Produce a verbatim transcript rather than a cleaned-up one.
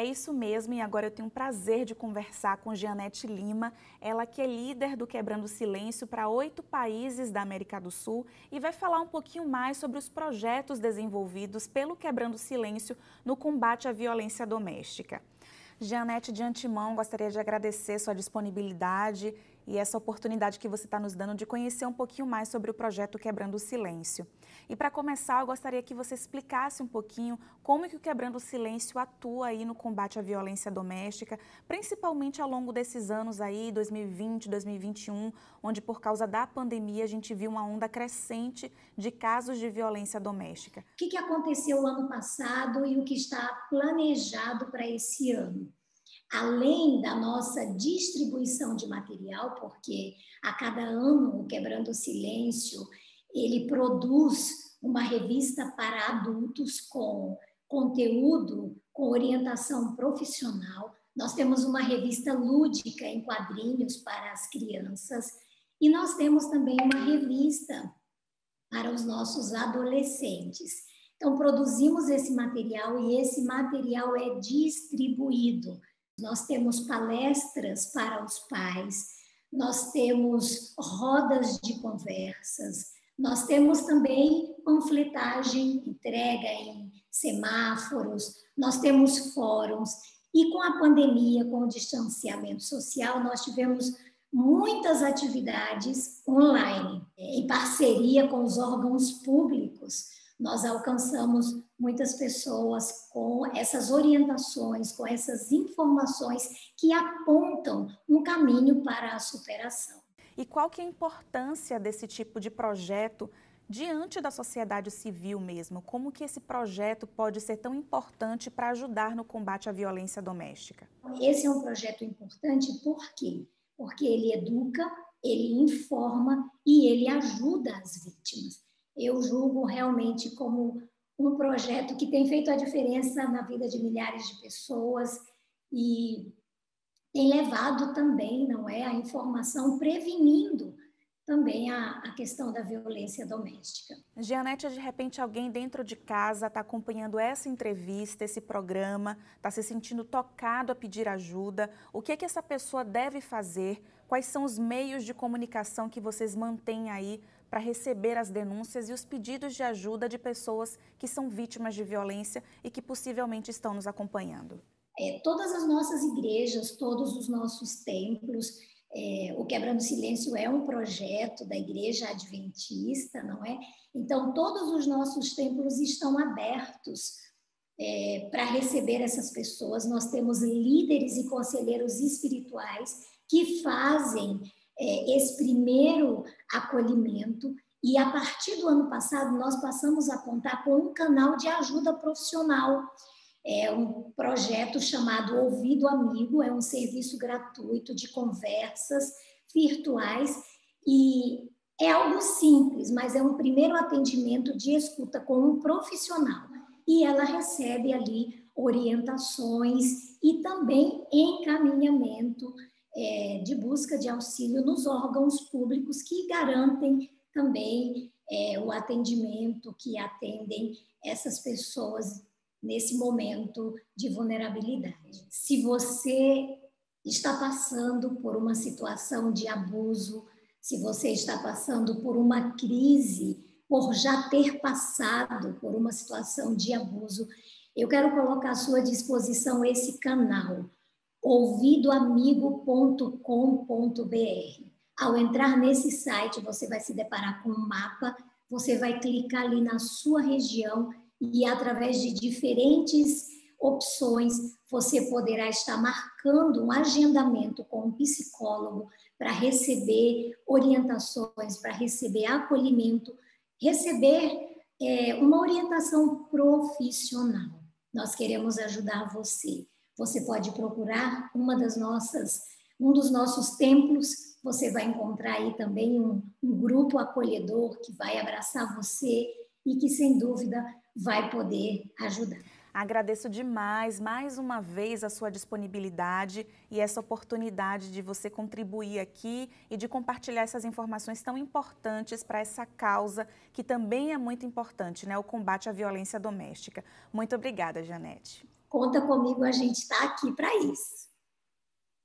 É isso mesmo, e agora eu tenho o prazer de conversar com Jeanete Lima, ela que é líder do Quebrando o Silêncio para oito países da América do Sul e vai falar um pouquinho mais sobre os projetos desenvolvidos pelo Quebrando o Silêncio no combate à violência doméstica. Jeanete, de antemão, gostaria de agradecer sua disponibilidade e essa oportunidade que você está nos dando de conhecer um pouquinho mais sobre o projeto Quebrando o Silêncio. E para começar, eu gostaria que você explicasse um pouquinho como que o Quebrando o Silêncio atua aí no combate à violência doméstica, principalmente ao longo desses anos aí, dois mil e vinte, dois mil e vinte e um, onde por causa da pandemia a gente viu uma onda crescente de casos de violência doméstica. O que que aconteceu ano passado e o que está planejado para esse ano? Além da nossa distribuição de material, porque a cada ano o Quebrando o Silêncio, ele produz uma revista para adultos com conteúdo, com orientação profissional. Nós temos uma revista lúdica em quadrinhos para as crianças e nós temos também uma revista para os nossos adolescentes. Então, produzimos esse material e esse material é distribuído. Nós temos palestras para os pais, nós temos rodas de conversas, nós temos também panfletagem, entrega em semáforos, nós temos fóruns. E com a pandemia, com o distanciamento social, nós tivemos muitas atividades online, em parceria com os órgãos públicos. Nós alcançamos muitas pessoas com essas orientações, com essas informações que apontam um caminho para a superação. E qual que é a importância desse tipo de projeto diante da sociedade civil mesmo? Como que esse projeto pode ser tão importante para ajudar no combate à violência doméstica? Esse é um projeto importante por quê? Porque ele educa, ele informa e ele ajuda as vítimas. Eu julgo realmente como um projeto que tem feito a diferença na vida de milhares de pessoas e tem levado também, não é, a informação prevenindo também a, a questão da violência doméstica. Jeanete, de repente alguém dentro de casa está acompanhando essa entrevista, esse programa, está se sentindo tocado a pedir ajuda. O que é que essa pessoa deve fazer? Quais são os meios de comunicação que vocês mantêm aí para receber as denúncias e os pedidos de ajuda de pessoas que são vítimas de violência e que possivelmente estão nos acompanhando? É, todas as nossas igrejas, todos os nossos templos, É, o Quebrando o Silêncio é um projeto da Igreja Adventista, não é? Então, todos os nossos templos estão abertos é, para receber essas pessoas. Nós temos líderes e conselheiros espirituais que fazem é, esse primeiro acolhimento e, a partir do ano passado, nós passamos a contar com um canal de ajuda profissional. É um projeto chamado Ouvido Amigo, é um serviço gratuito de conversas virtuais e é algo simples, mas é um primeiro atendimento de escuta com um profissional e ela recebe ali orientações e também encaminhamento é, de busca de auxílio nos órgãos públicos que garantem também é, o atendimento, que atendem essas pessoas nesse momento de vulnerabilidade. Se você está passando por uma situação de abuso, se você está passando por uma crise, por já ter passado por uma situação de abuso, eu quero colocar à sua disposição esse canal, ouvido amigo ponto com ponto br. Ao entrar nesse site, você vai se deparar com um mapa, você vai clicar ali na sua região e através de diferentes opções, você poderá estar marcando um agendamento com um psicólogo para receber orientações, para receber acolhimento, receber é, uma orientação profissional. Nós queremos ajudar você. Você pode procurar uma das nossas, um dos nossos templos, você vai encontrar aí também um, um grupo acolhedor que vai abraçar você e que, sem dúvida, vai poder ajudar. Agradeço demais, mais uma vez, a sua disponibilidade e essa oportunidade de você contribuir aqui e de compartilhar essas informações tão importantes para essa causa, que também é muito importante, né? O combate à violência doméstica. Muito obrigada, Jeanete. Conta comigo, a gente está aqui para isso.